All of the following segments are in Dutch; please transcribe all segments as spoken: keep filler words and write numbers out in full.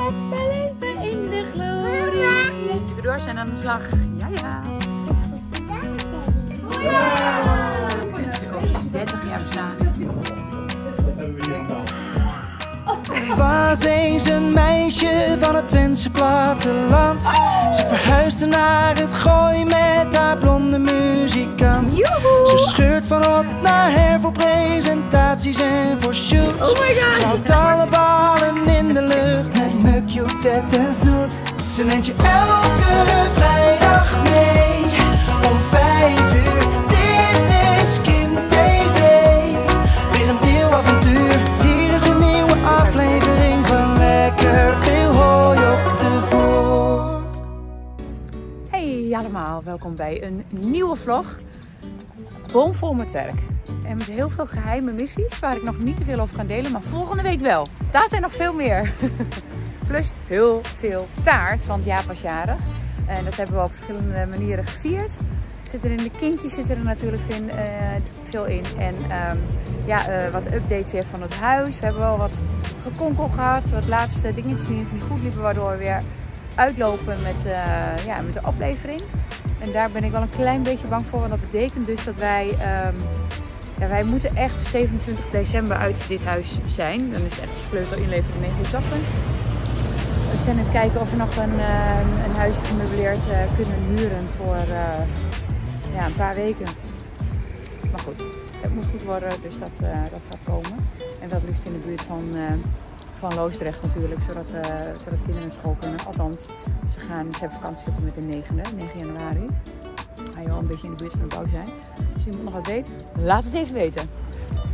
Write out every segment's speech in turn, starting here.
papa leven in de glorie. Mama. De stucadoors zijn aan de slag. Ja, ja. Het is over dertig jaar bestaan. Was eens een meisje van het Twentse platteland. Ze verhuisde naar het Gooi met haar blonde muzikant. Ze scheurt van rot naar her voor presentaties en voor shoots. Ze houdt alle ballen in de lucht met muk, joetet en snoet. Ze neemt je elke vrijdag mee om vijf uur. Allemaal, welkom bij een nieuwe vlog. Bomvol met werk en met heel veel geheime missies waar ik nog niet te veel over kan delen, maar volgende week wel. Daar zijn nog veel meer. Plus heel veel taart, want Jaap was jarig en dat hebben we op verschillende manieren gevierd. Zit er in de kindjes zit er natuurlijk in, uh, veel in en um, ja, uh, wat updates weer van het huis. We hebben wel wat gekonkel gehad, wat laatste dingetjes die niet goed liepen, waardoor we weer uitlopen met, uh, ja, met de aflevering. En daar ben ik wel een klein beetje bang voor. Want dat betekent dus dat wij... Um, ja, wij moeten echt zevenentwintig december uit dit huis zijn. Dan is het echt sleutel inlevering negen uur 's ochtends. We zijn aan het kijken of we nog een, uh, een huis gemeubileerd uh, kunnen huren voor uh, ja, een paar weken. Maar goed, het moet goed worden. Dus dat, uh, dat gaat komen. En dat liefst in de buurt van... Uh, Van Loosdrecht natuurlijk, zodat, uh, zodat kinderen naar school kunnen. Althans, ze, gaan, ze hebben vakantie tot en met de negende, negen januari. Ga je wel een beetje in de buurt van de bouw zijn. Als je nog wat weet, laat het even weten.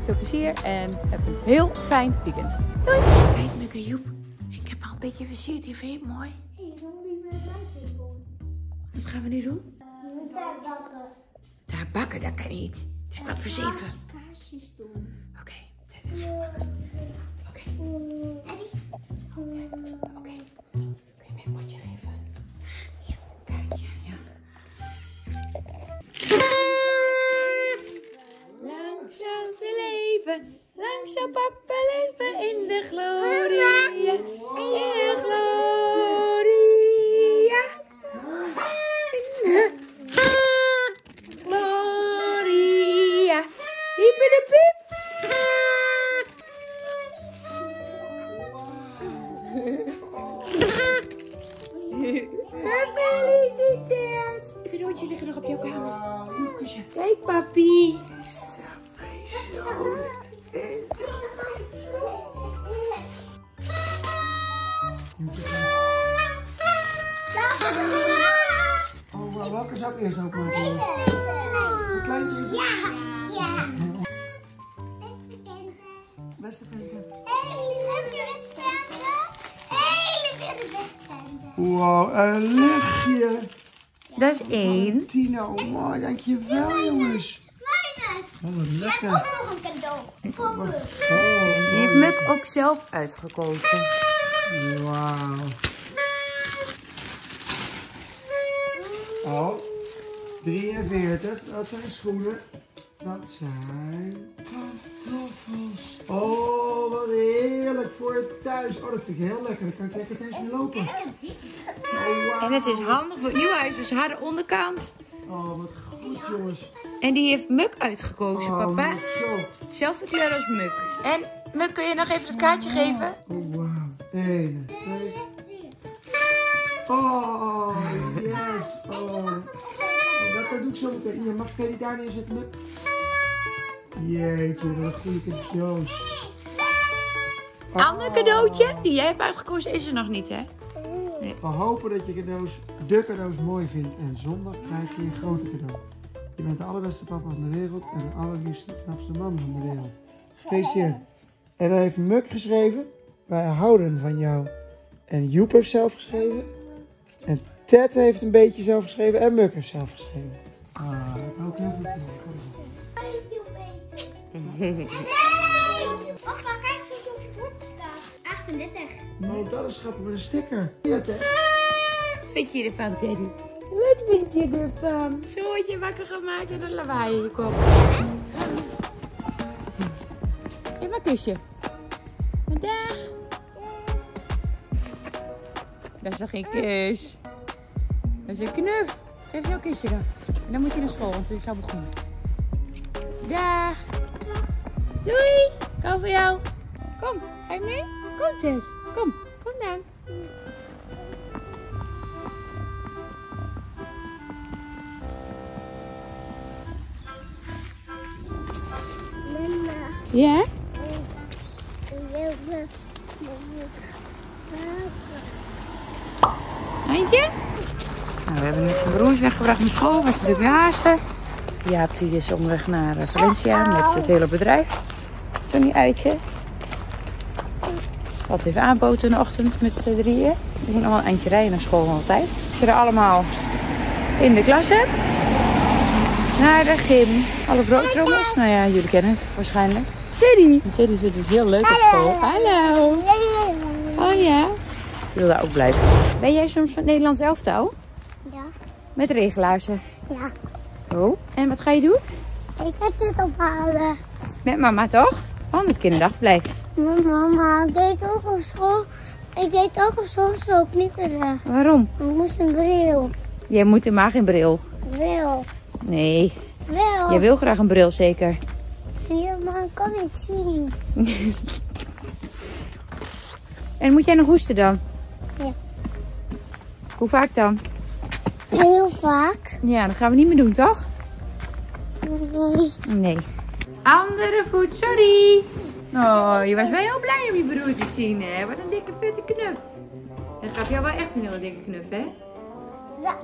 Veel plezier en heb een heel fijn weekend. Doei! Kijk, leuke Joep. Ik heb al een beetje versierd. Die vind je het mooi? Hé, ik wil niet met mij doen. Wat gaan we nu doen? Uh, daar bakken. Daar bakken, dat kan niet. Het is kwart voor zeven. Kaarsjes doen. Oké, okay, tijd even bakken. Eddie? Ja, oké. Okay. Kun je mij een potje geven? Ja. Kaartje, ja. Langzaam ze leven, langzaam papa leven in de glorie. In de glorie. In de glorie. Hyper de piep. Gefeliciteerd! De cadeautjes liggen nog op jouw kamer. Een kusje. Kijk, papi. Is dat mijn zoon? Oh, welke zou ik eerst open? Deze. Een kleintje? Ja. Ja. Beste kinderen. Beste kinderen. Wow, een lichtje. Dat is één. Tino, mooi, dankjewel jongens. Mijnes. Oh, lekker. Ik heb ook nog een cadeau. Voor Muk. Die heeft Muk ook zelf uitgekozen. Wauw. Oh, drieënveertig. Dat zijn schoenen. Dat zijn pantoffels. Oh, wat heerlijk voor thuis. Oh, dat vind ik heel lekker. Dan kan ik lekker thuis weer lopen. Oh, wow. En het is handig voor uw huis, dus haar onderkant. Oh, wat goed, jongens. En die heeft Muk uitgekozen, oh, papa. Zelfde kleur als Muk. En Muk, kun je nog even het kaartje wow. geven? Oh, wauw. Eén, twee. Oh, yes. Oh. Dat doe ik zo meteen. Hier, mag ik daar neerzetten, Muk? Jeetje, wat goede cadeaus. Een oh. ander cadeautje die jij hebt uitgekozen is er nog niet, hè? Nee. We hopen dat je cadeaus, de cadeaus mooi vindt. En zondag krijg je een grote cadeau. Je bent de allerbeste papa van de wereld en de allerliefste, knapste man van de wereld. Gefeliciteerd. En dan heeft Muk geschreven, wij houden van jou. En Joep heeft zelf geschreven. En Ted heeft een beetje zelf geschreven. En Muk heeft zelf geschreven. Ah, dat heb ik ook heel veel gedaan. Nee! Papa, kijk zo op je bord staat. achtendertig. Nou, dat is grappig met een sticker. Ja, Ted. Wat vind je ervan, Teddy? Wat vind je ervan? Zo word je wakker gemaakt en een lawaai in je kop. Geef maar een kusje. Dag. Dat is toch geen kus? Dat is een knuf. Geef jouw kusje dan. En dan moet je naar school, want het is al begonnen. Daag. Doei. Kom voor jou. Kom, ga je mee? Kom Tess. Kom, kom dan. Mama. Ja? Handje? Nou, we hebben net zijn broers weggebracht naar school. Was natuurlijk weer haasten. Jaap die is onderweg naar Valencia met het hele bedrijf. Zo'n uitje. Wat even aanboten in de ochtend met z'n drieën. We moeten allemaal een eindje rijden naar school altijd. Als je er allemaal in de klas hebt. Naar de gym. Alle broodtrommels. Nou ja, jullie kennen het waarschijnlijk. Teddy. Teddy vindt het heel leuk op school. Hallo. Oh ja. Ik wil daar ook blijven. Ben jij soms van het Nederlands elftal? Ja. Met regelaarzen? Ja. Oh, en wat ga je doen? Ik ga dit ophalen. Met mama toch? Oh, met kinderdagverblijf. Mama, ik deed ook op school. Ik deed ook op school zo knikkeren. Waarom? Ik moest een bril. Jij moet helemaal geen bril. Bril. Nee. Bril. Jij wil graag een bril zeker. Ja, maar ik kan niet zien. En moet jij nog hoesten dan? Ja. Hoe vaak dan? Heel vaak. Ja, dat gaan we niet meer doen, toch? Nee. Nee. Andere voet, sorry. Oh, je was wel heel blij om je broer te zien, hè? Wat een dikke, vette knuf. Dan gaf jou wel echt een hele dikke knuf, hè? Ja.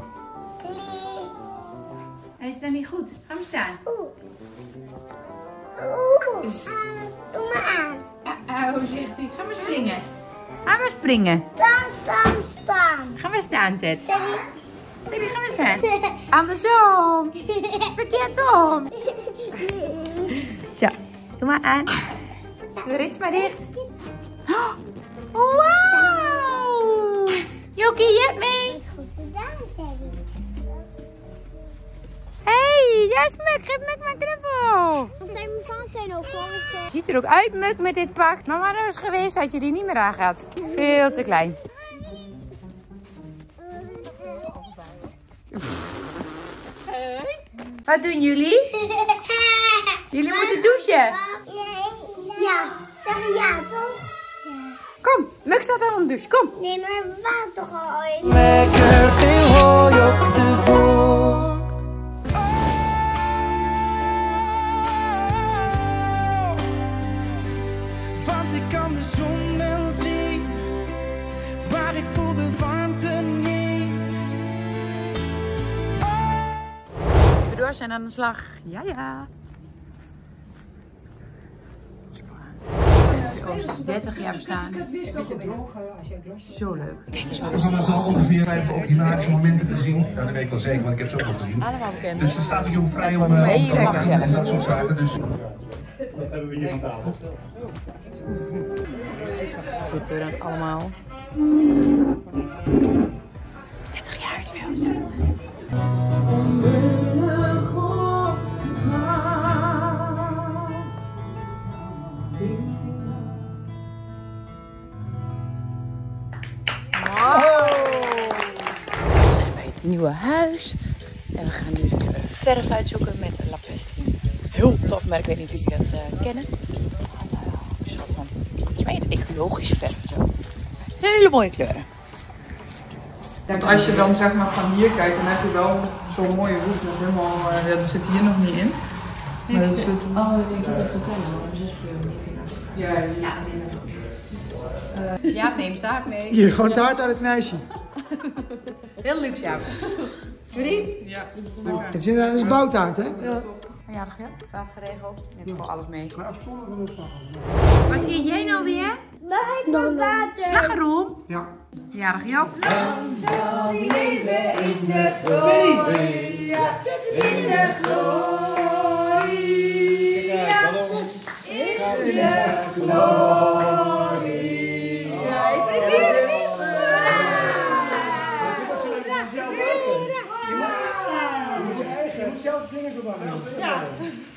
Hij is dan niet goed. Ga maar staan. Oeh. Oeh. Doe maar aan. Auw, zegt hij. Ga maar springen. Ga maar springen. Staan, staan, staan. Ga maar staan, Ted. Baby, ga maar staan. Andersom. Verkeerd om. Zo, doe maar aan. Doe rits maar dicht. Wauw. Jokie, je hebt mee. Goed gedaan, Teddy. Hé, daar is Muk. Geef Muk mijn knuffel. Ziet er ook uit, Muk, met dit pak. Mama, dat was geweest, had je die niet meer aangaat. Veel te klein. Wat doen jullie? Jullie moeten douchen. Nee. Ja, zeg ja toch? Ja. Kom, Muk staat al aan de douche, kom. Nee, maar water gooien. Lekker veel hooi op de vork. Want ik kan de zon wel zien, maar ik voel de warmte niet. Ze weer door zijn aan de slag. Ja, ja. dertig jaar bestaan. Zo leuk. Kijk eens waar we zitten. We hebben ongeveer vijf op die magische momenten te zien. Nou, dat weet ik wel zeker, want ik heb ze ook al gezien. Allemaal bekend. Dus er staat hier ook vrij om te lachen en dat soort zaken. Dus dat hebben we hier aan tafel. Daar zitten we dan allemaal. dertig jaar is veel bestaan. Nieuwe huis en we gaan nu de verf uitzoeken met een lapvest. Heel tof, maar ik weet niet of jullie dat uh, kennen. Een soort van, volgens mij het ecologische verf. Hele mooie kleuren. Want als je dan zeg maar van hier kijkt, dan heb je wel zo'n mooie hoek. Dat helemaal, uh, dat zit hier nog niet in. Maar dat zit... Oh, ik denk dat het op de tijd is. Dus ja, ja. Ja. Uh, Jaap neemt taart mee. Hier, gewoon taart uit het knuisje. Heel luxe, Jaap. Sorry? Ja. Het is bouwtaart, hè? Ja. Verjaardag, ja. Taart geregeld. Je hebt gewoon alles mee. Maar afzonderlijk nog wat. Wat eet jij nou weer? Mag ik nog water? Slagroom? Ja. Verjaardag, Jaap. Dan zal die leven in de gooi. Ja, in de gooi. Ja, in de gooi. Ja.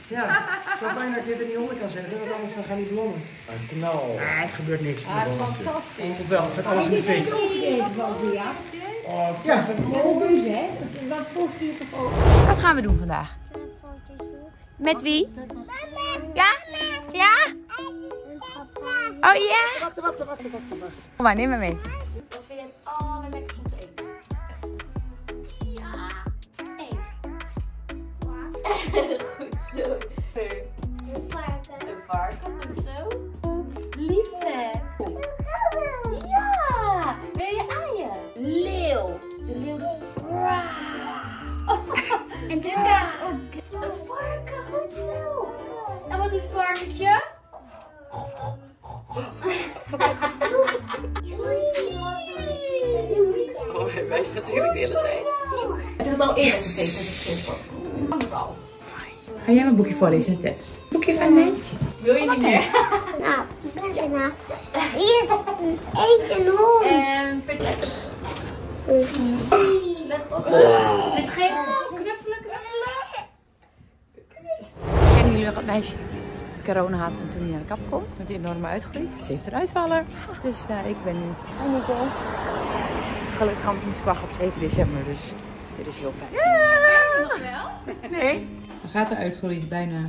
Ja, ik zou bijna dat je er niet onder kan zeggen, want anders dan gaan die vlammen. Een knal. Ah, het gebeurt niks. Ah, het is fantastisch. Of wel, het gaat alles in twee. Het ja, dat is een keuze, hè? Wat voegt hier toch over? Wat gaan we doen vandaag? Met wie? Mama! Ja? Ja? En papa. Oh ja? Wacht, wacht, wacht, wacht, wacht. Kom maar, neem maar mee. We willen allemaal lekker goed eten. Ja. Eet. Goed zo. Een varken. Een varken, goed zo. Lieve. Ja. Wil je aaien? Leeuw. De leeuw doet. En dit is ook. Een varken, goed zo. En wat doet het varkentje? Oh, hij wijst natuurlijk de hele tijd. Hij doet het al eerder getekend. Kan het al. Ga jij mijn boekje voorlezen, Ted? Boekje van Nijntje. Wil je niet meer? Nou, bijna. Hier is een eend en hond. En vertrek. Let op. Dus geen knuffelen, knuffelen. Kennen jullie nog het meisje? Corona had en toen hij naar de kap kon met die enorme uitgroei. Ze heeft een uitvaller. Dus uh, ik ben nu aan de kant. Gelukkig anders moest ik wachten op zeven december, dus dit is heel fijn. Ja. Ja. Nog wel? Nee. Dan gaat de uitgroei bijna.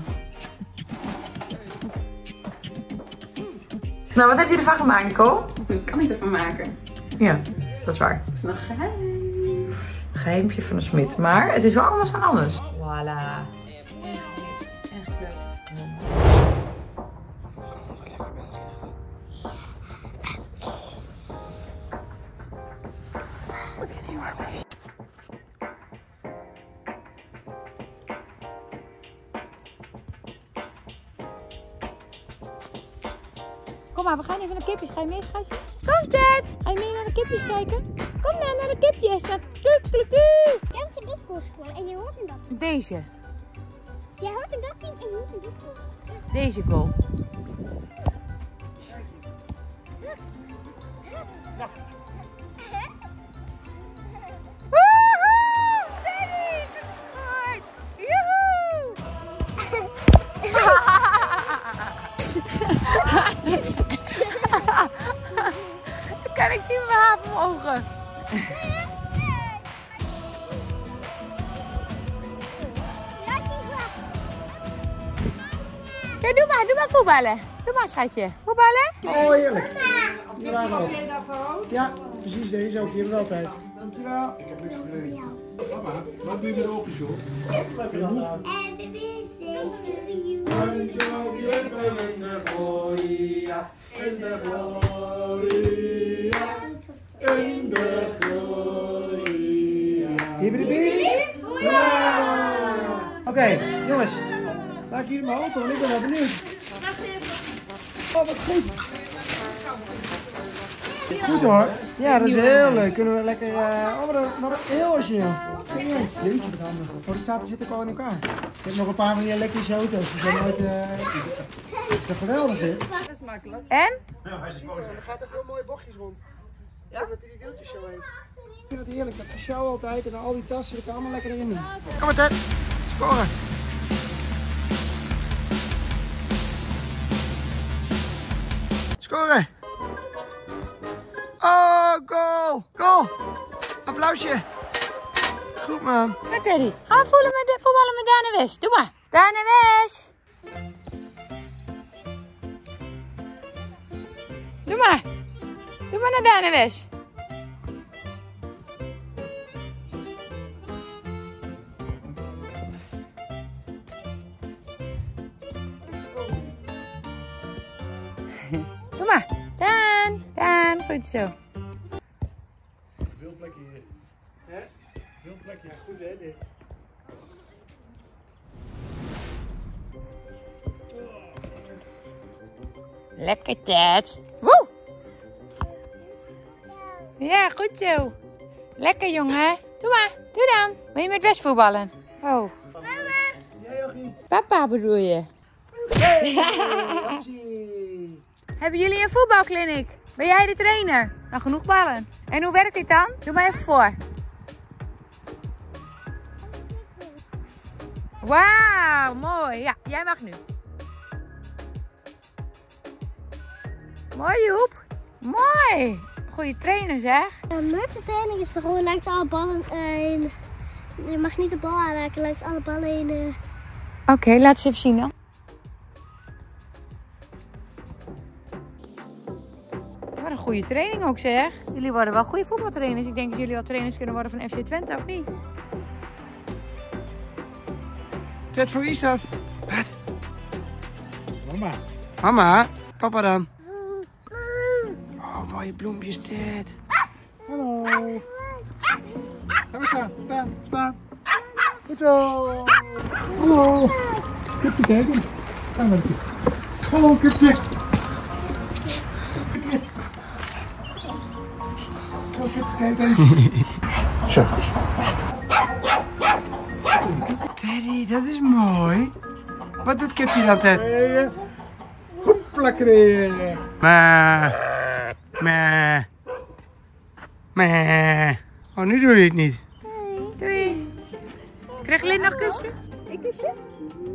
Nou, wat heb je ervan gemaakt, Nicole? Ik kan niet ervan maken. Ja, dat is waar. Dat is nog geheim. Geheimpje van de smid, maar het is wel anders dan anders. Voilà. Kom maar, we gaan even naar de kipjes. Ga je mee, schatje? Kom, Ted! Ga je mee naar de kipjes kijken? Kom nou naar de kipjes. Jij hoort een blaskool en je hoort een dat. Deze. Jij hoort een dat en je hoort een blaskool. Deze goal. Ik zie mijn haar voor mijn ogen. Ja, doe maar, doe maar voetballen. Doe maar, schatje. Voetballen? Oh, heerlijk. Bravo. Ja, precies deze ook. Die hebben we altijd. Dankjewel. Ik heb niks gebeurd. Papa, wat doe je met de ogen, joh? Happy birthday to you. In de gloria. Oké, okay, jongens. Laat ik hier maar open, want ik ben wel benieuwd. Oh, wat goed. Goed hoor. Ja, dat is heel leuk. Kunnen we lekker... Uh, oh, wat een heel origineel. Jeetje, wat handig. Oh, de staten zitten ook al in elkaar. Ik heb nog een paar van die elektrische auto's. Die zijn uit... Uh, dat is toch geweldig, dit? Dat is makkelijk. En? Ja, hij is mooi. Er gaat ook heel mooie bochtjes rond. Ja? Dat hij die wieltjes zo heeft. Ik vind het heerlijk, dat gesjouw altijd en al die tassen, dat kan allemaal lekker in doen. Kom maar, Ted, scoren! Scoren! Oh, goal! Goal! Applausje! Goed, man. Maar Teddy, ga voelen met de, voetballen met Daan en Wes. Doe maar! Daan en Wes! Doe maar! Doe maar naar Daan en Wes. Doe maar. Daan, Daan. Goed zo. Veel plekje hier. Hè? Veel plekje. Ja, goed hè dit. Lekker Ted. Woe! Ja, goed zo. Lekker jongen. Doe maar, doe dan. Wil je met Wes voetballen? Oh. Mama. Jij ook niet. Papa bedoel je? Hey, hebben jullie een voetbalkliniek? Ben jij de trainer? Nou, genoeg ballen. En hoe werkt dit dan? Doe maar even voor. Wauw, mooi. Ja, jij mag nu. Mooi, Joep. Mooi. Goeie trainer, zeg. Een leuke training is er gewoon langs alle ballen heen. Je mag niet de bal aanraken, langs alle ballen heen. Uh... Oké, okay, laat ze even zien dan. Wat een goede training ook, zeg. Jullie worden wel goede voetbaltrainers. Ik denk dat jullie wel trainers kunnen worden van F C Twente, of niet? Zet voor wie is dat? Wat? Mama. Mama? Papa dan? Oh, mooie bloempjes dit. Hallo. Ga maar staan, staan, staan. Goed zo. Hallo. Kipje kijken. Ga maar een kipje. Hallo, kipje. Hallo, kipje kijken. Zo. Teddy, dat is mooi. Wat doet Kipje dan, Ted? Hoeplakkeree. Meh. Meh. Meh. Oh, nu doe je het niet. Doei. Doei. Krijg Lin nog kussen? Ik kusje?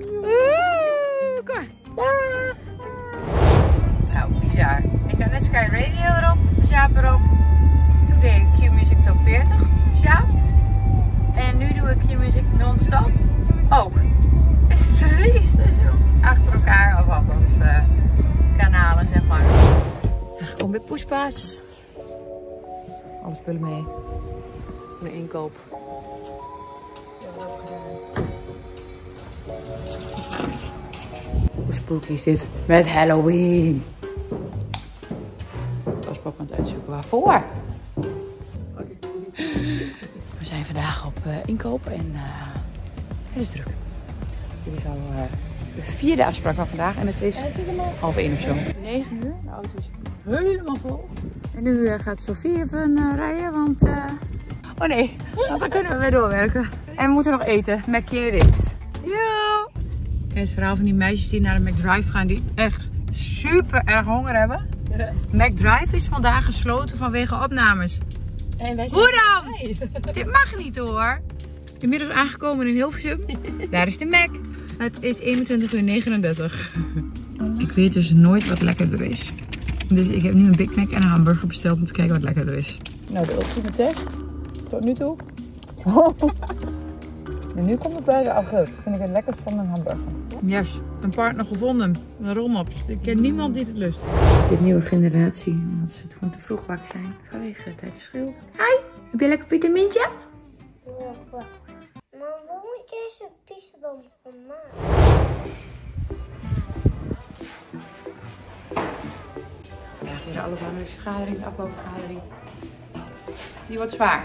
Oeh, kom maar. Dag. Nou, bizar. Ik had net Sky Radio erop, Jaap erop. Toen deed ik Q-Music Top veertig, Jaap. En nu doe ik Q-Music non-stop. Ook. Het is drie stations achter elkaar of op onze uh, kanalen, zeg maar. Kom weer poespas. Alle spullen mee. Mijn inkoop. Hoe spooky is dit? Met Halloween. Ik was papa aan het uitzoeken waarvoor. We zijn vandaag op uh, inkoop en uh, het is druk. Dit is al uh, de vierde afspraak van vandaag en het is half één of zo. negen uur, de auto zit helemaal vol. En nu uh, gaat Sophie even uh, rijden, want... Uh... Oh nee, want dan kunnen we weer doorwerken. En we moeten nog eten, McDrive. Yo! Ken je het verhaal van die meisjes die naar de McDrive gaan die echt super erg honger hebben? Ja. McDrive is vandaag gesloten vanwege opnames. En wij zijn... Hoe dan? Hey. Dit mag niet hoor. Inmiddels aangekomen in Hilversum. Daar is de Mac. Het is eenentwintig uur negenendertig. Oh, ik weet dus nooit wat lekkerder is. Dus ik heb nu een Big Mac en een hamburger besteld om te kijken wat lekkerder is. Nou, de ultieme test. Tot nu toe. En nu komt het bij de augurk. Vind ik het lekkerst van een hamburger. Yes, een partner gevonden. Een rolmops. Ik ken niemand die het lust. De nieuwe generatie, omdat ze het gewoon te vroeg wakker zijn vanwege tijdverschil. Hi, heb je lekker vitamintje? Ja, maar waarom moet deze pizza dan van mij? Vandaag is de allerbelangrijkste vergadering, de afbouwvergadering. Die wordt zwaar.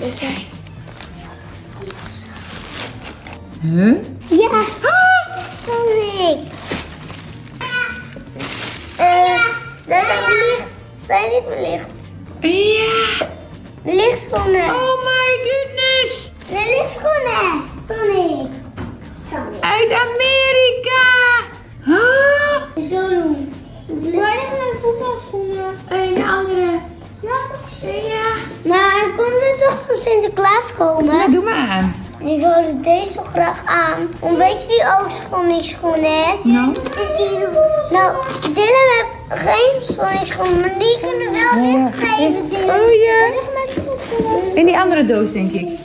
Weet jij? Huh? Ja! Ah, dat ben ik! Eh, daar zijn licht. Zijn dit mijn licht? Ja! Lichtschoenen! Oh my goodness! De lichtschoenen! Sonic! Sonic! Uit Amerika! Huh? Zo doen. Waar liggen mijn voetbalschoenen? Een andere. Ja, ik zie ja. Maar kon er toch van Sinterklaas komen? Ja, doe maar aan. Ik wilde deze zo graag aan. Want weet je wie ook schoeningschoenen heeft? Nou? Nou, Dylan heeft geen schoeningschoenen, maar die kunnen wel licht geven. Oh ja. In die andere doos, denk ik. Ik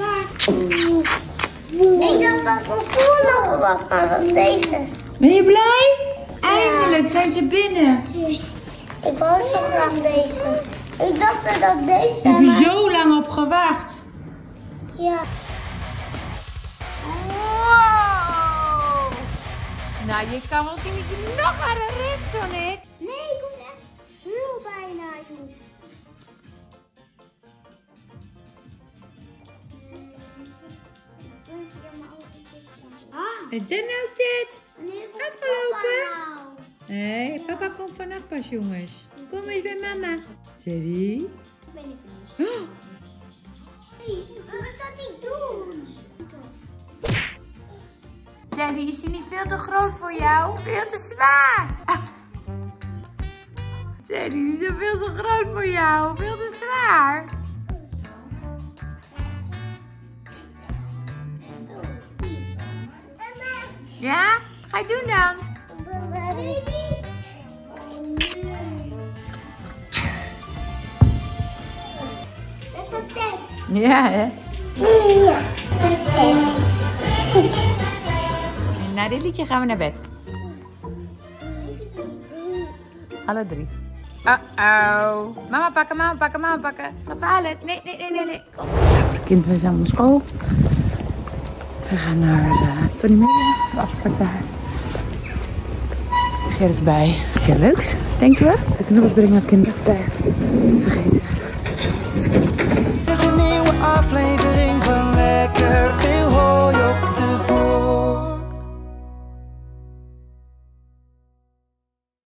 dacht dat het een voorloper was, maar dat was deze. Ben je blij? Eindelijk zijn ze binnen. Ik wou zo graag deze. Ik dacht dat deze... Daar heb je zo lang op gewacht. Ja. Wow! Nou, je kan wel zien dat je nog harder rit, Sonic. Nee, ik was echt heel bijna. Ah. Is dit nou dit? Nee, afgelopen? Nee, hey, papa komt vannacht pas, jongens. Kom eens bij mama. Teddy? Ik ben niet van ons. Hey, wat is dat niet doen? Teddy, is die niet veel te groot voor jou? Veel te zwaar. Teddy, die is veel te groot voor jou. Veel te zwaar. Ja? Wat ga je doen dan? Dat is wat tijd. Ja, hè? Ja, wat tijd. Na dit liedje gaan we naar bed. Alle drie. Uh-oh. Mama pakken, mama pakken, mama pakken. Wat halen? Nee, nee, nee, nee, nee. Kom. De kinderen zijn aan de school. We gaan naar uh, Tony Media. De afspraak daar. Gerrit is bij. Is heel leuk, denken we. De knoppers brengen naar het kinderpartij. Vergeten. Dit is een nieuwe aflevering van Lekker Veel Hooi op.